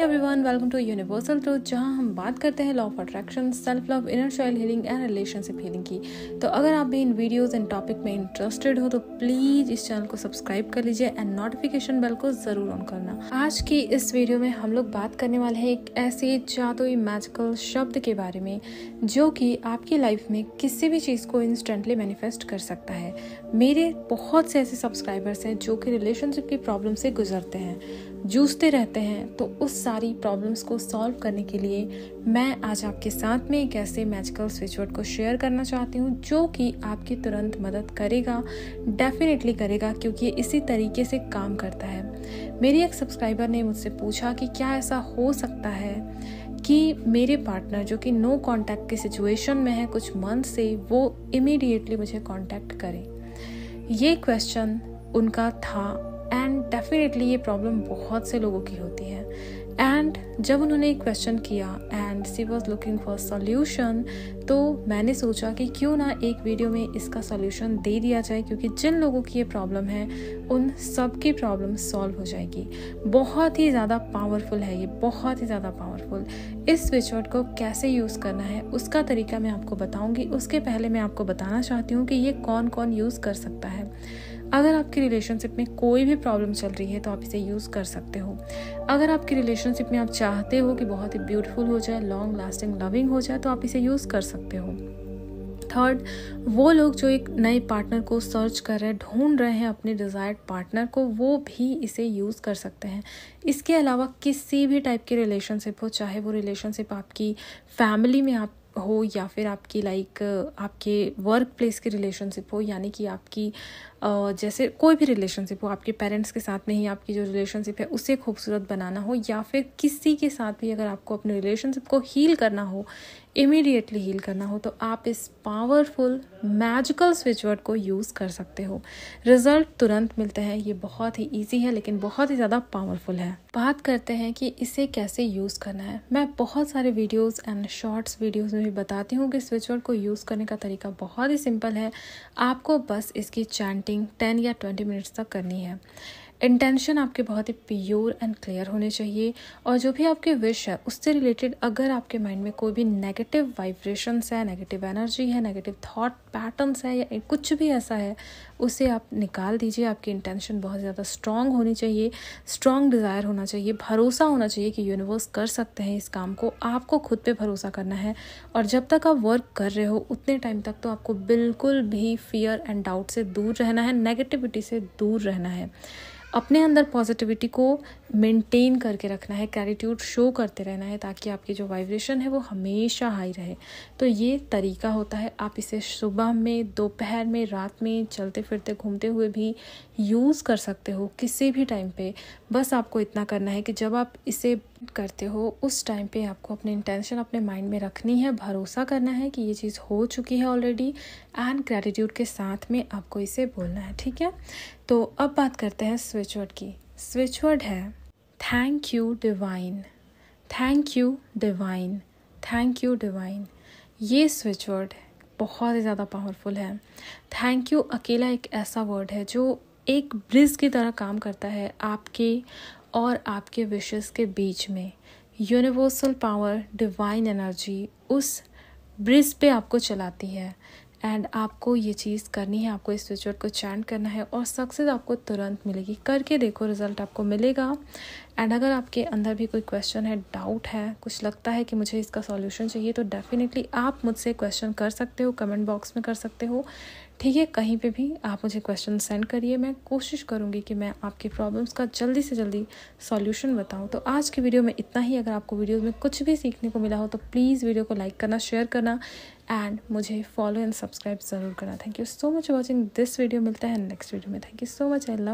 Everyone welcome to universal truth, जहां हम बात करते हैं law of attraction, self love, inner child healing and relationship healing की। तो अगर आप भी इन वीडियोस एंड टॉपिक में इंटरेस्टेड हो तो प्लीज़ इस चैनल को सब्सक्राइब कर लीजिए एंड नोटिफिकेशन बेल को ज़रूर ऑन करना। आज की इस वीडियो में हम लोग बात करने वाले हैं एक ऐसे जादुई मैजिकल शब्द के बारे में जो कि आपकी लाइफ में किसी भी चीज़ को इंस्टेंटली मैनिफेस्ट कर सकता है। मेरे बहुत से ऐसे सब्सक्राइबर्स हैं जो कि रिलेशनशिप की प्रॉब्लम से गुजरते हैं, जूझते रहते हैं, तो उस सारी प्रॉब्लम्स को सॉल्व करने के लिए मैं आज आपके साथ में एक ऐसे मैजिकल स्विचवर्ड को शेयर करना चाहती हूँ जो कि आपकी तुरंत मदद करेगा, डेफिनेटली करेगा, क्योंकि ये इसी तरीके से काम करता है। मेरी एक सब्सक्राइबर ने मुझसे पूछा कि क्या ऐसा हो सकता है कि मेरे पार्टनर जो कि नो कॉन्टैक्ट की सिचुएशन में है कुछ मंथ से, वो इमीडिएटली मुझे कॉन्टैक्ट करें। ये क्वेश्चन उनका था एंड डेफिनेटली ये प्रॉब्लम बहुत से लोगों की होती है। एंड जब उन्होंने क्वेश्चन किया and she was looking for solution, तो मैंने सोचा कि क्यों ना एक वीडियो में इसका सॉल्यूशन दे दिया जाए, क्योंकि जिन लोगों की ये प्रॉब्लम है उन सब की प्रॉब्लम सॉल्व हो जाएगी। बहुत ही ज़्यादा पावरफुल है ये, बहुत ही ज़्यादा पावरफुल। इस स्विचवर्ड को कैसे यूज़ करना है उसका तरीका मैं आपको बताऊँगी। उसके पहले मैं आपको बताना चाहती हूँ कि ये कौन कौन यूज़ कर सकता है। अगर आपकी रिलेशनशिप में कोई भी प्रॉब्लम चल रही है तो आप इसे यूज़ कर सकते हो। अगर आपकी रिलेशनशिप में आप चाहते हो कि बहुत ही ब्यूटीफुल हो जाए, लॉन्ग लास्टिंग लविंग हो जाए, तो आप इसे यूज़ कर सकते हो। थर्ड, वो लोग जो एक नए पार्टनर को सर्च कर रहे हैं, ढूंढ रहे हैं अपने डिज़ायर्ड पार्टनर को, वो भी इसे यूज़ कर सकते हैं। इसके अलावा किसी भी टाइप की रिलेशनशिप हो, चाहे वो रिलेशनशिप आपकी फैमिली में आप हो या फिर आपकी आपके वर्क प्लेस की रिलेशनशिप हो, यानी कि आपकी जैसे कोई भी रिलेशनशिप हो, आपके पेरेंट्स के साथ में ही आपकी जो रिलेशनशिप है उसे खूबसूरत बनाना हो, या फिर किसी के साथ भी अगर आपको अपने रिलेशनशिप को हील करना हो, इमीडिएटली हील करना हो, तो आप इस पावरफुल मैजिकल स्विचवर्ड को यूज़ कर सकते हो। रिजल्ट तुरंत मिलते हैं। ये बहुत ही ईजी है लेकिन बहुत ही ज़्यादा पावरफुल है। बात करते हैं कि इसे कैसे यूज़ करना है। मैं बहुत सारे वीडियोज़ एंड शॉर्ट्स वीडियोज़ में भी बताती हूँ कि स्विचवर्ड को यूज़ करने का तरीका बहुत ही सिंपल है। आपको बस इसकी चैंटिंग 10 या 20 मिनट्स तक करनी है। इंटेंशन आपके बहुत ही प्योर एंड क्लियर होने चाहिए, और जो भी आपके विश है उससे रिलेटेड अगर आपके माइंड में कोई भी नेगेटिव वाइब्रेशंस है, नेगेटिव एनर्जी है, नेगेटिव थॉट पैटर्न्स है, या कुछ भी ऐसा है, उसे आप निकाल दीजिए। आपकी इंटेंशन बहुत ज़्यादा स्ट्रॉन्ग होनी चाहिए, स्ट्रॉन्ग डिज़ायर होना चाहिए, भरोसा होना चाहिए कि यूनिवर्स कर सकते हैं इस काम को। आपको खुद पे भरोसा करना है, और जब तक आप वर्क कर रहे हो उतने टाइम तक तो आपको बिल्कुल भी फियर एंड डाउट से दूर रहना है, नेगेटिविटी से दूर रहना है, अपने अंदर पॉजिटिविटी को मेंटेन करके रखना है, ग्रैटिट्यूड शो करते रहना है, ताकि आपकी जो वाइब्रेशन है वो हमेशा हाई रहे। तो ये तरीका होता है। आप इसे सुबह में, दोपहर में, रात में, चलते फिरते घूमते हुए भी यूज़ कर सकते हो, किसी भी टाइम पे। बस आपको इतना करना है कि जब आप इसे करते हो उस टाइम पे आपको अपने इंटेंशन अपने माइंड में रखनी है, भरोसा करना है कि ये चीज़ हो चुकी है ऑलरेडी, एंड ग्रैटिट्यूड के साथ में आपको इसे बोलना है, ठीक है। तो अब बात करते हैं स्विचवर्ड की। स्विचवर्ड है thank you divine, thank you divine, thank you divine. ये स्विचवर्ड बहुत ही ज़्यादा पावरफुल है। थैंक यू अकेला एक ऐसा वर्ड है जो एक ब्रिज की तरह काम करता है आपके और आपके विशेस के बीच में। यूनिवर्सल पावर, डिवाइन एनर्जी उस ब्रिज पे आपको चलाती है, एंड आपको ये चीज़ करनी है, आपको इस स्विचवर्ड को चैंट करना है और सक्सेस आपको तुरंत मिलेगी। करके देखो, रिजल्ट आपको मिलेगा। एंड अगर आपके अंदर भी कोई क्वेश्चन है, डाउट है, कुछ लगता है कि मुझे इसका सॉल्यूशन चाहिए, तो डेफिनेटली आप मुझसे क्वेश्चन कर सकते हो, कमेंट बॉक्स में कर सकते हो, ठीक है। कहीं पे भी आप मुझे क्वेश्चन सेंड करिए, मैं कोशिश करूँगी कि मैं आपकी प्रॉब्लम्स का जल्दी से जल्दी सॉल्यूशन बताऊँ। तो आज की वीडियो में इतना ही। अगर आपको वीडियो में कुछ भी सीखने को मिला हो तो प्लीज़ वीडियो को लाइक करना, शेयर करना, एंड मुझे फॉलो एंड सब्सक्राइब ज़रूर करना। Thank you so much watching this video. मिलता है नेक्स्ट वीडियो में। Thank you so much, I love.